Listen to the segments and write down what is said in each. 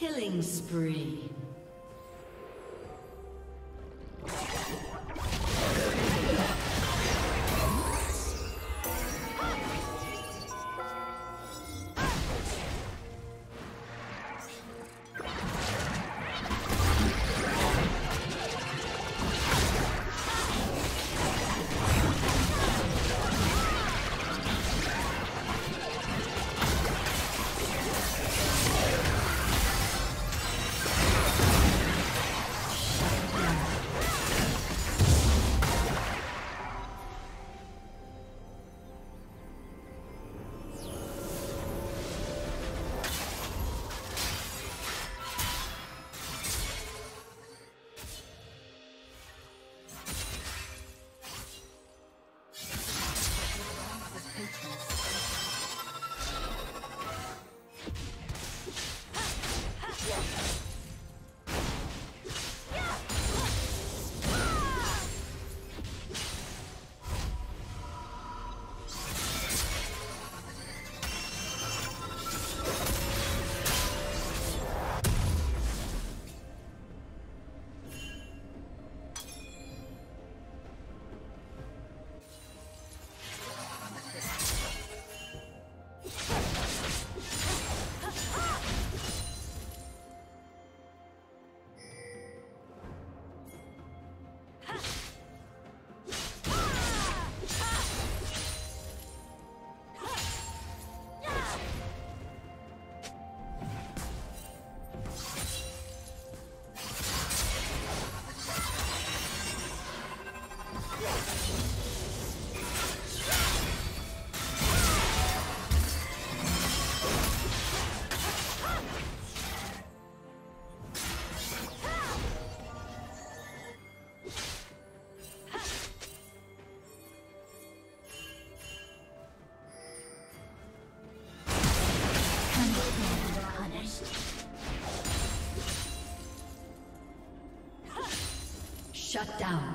Killing spree. Shut down.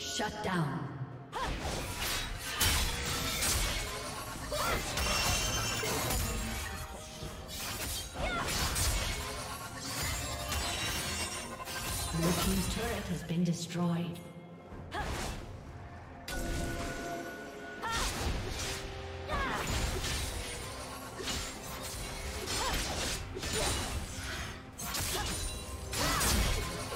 Shut down. Blue team's turret has been destroyed. Shut down. Your team's turret has been destroyed.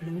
Blue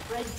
The red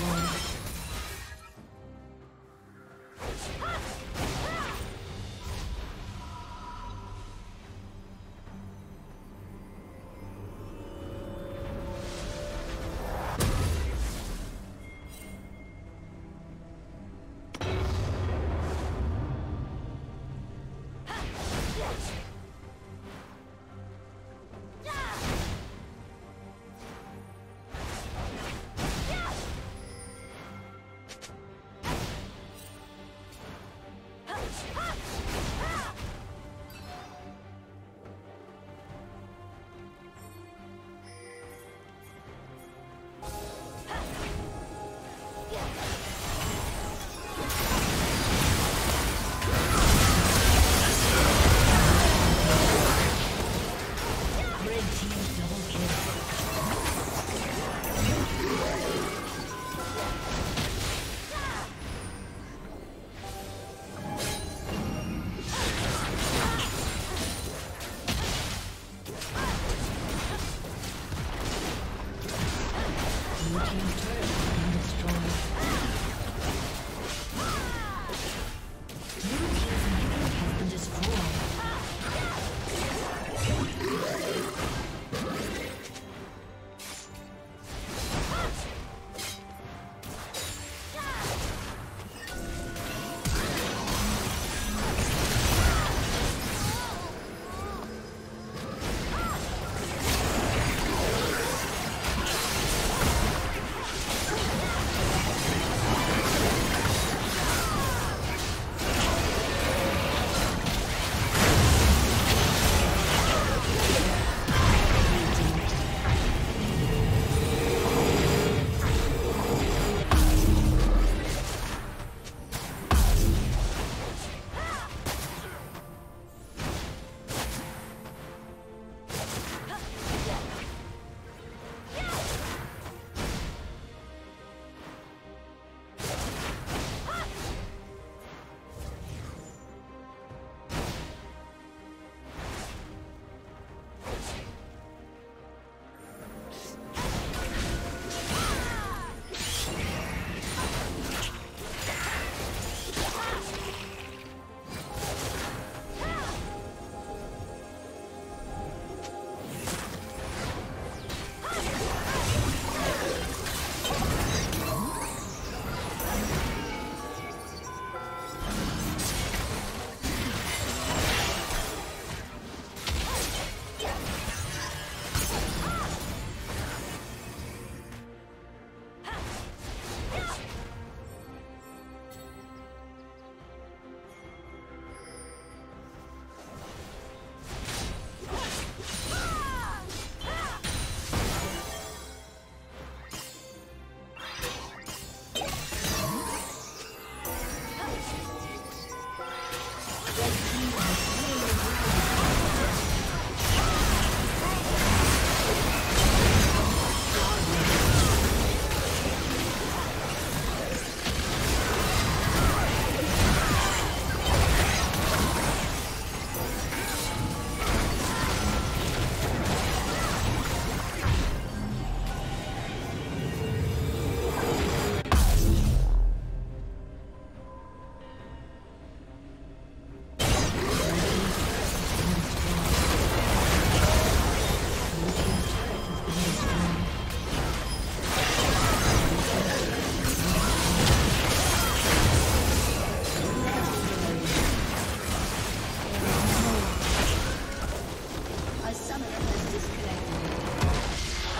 A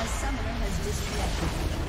summoner has disconnected.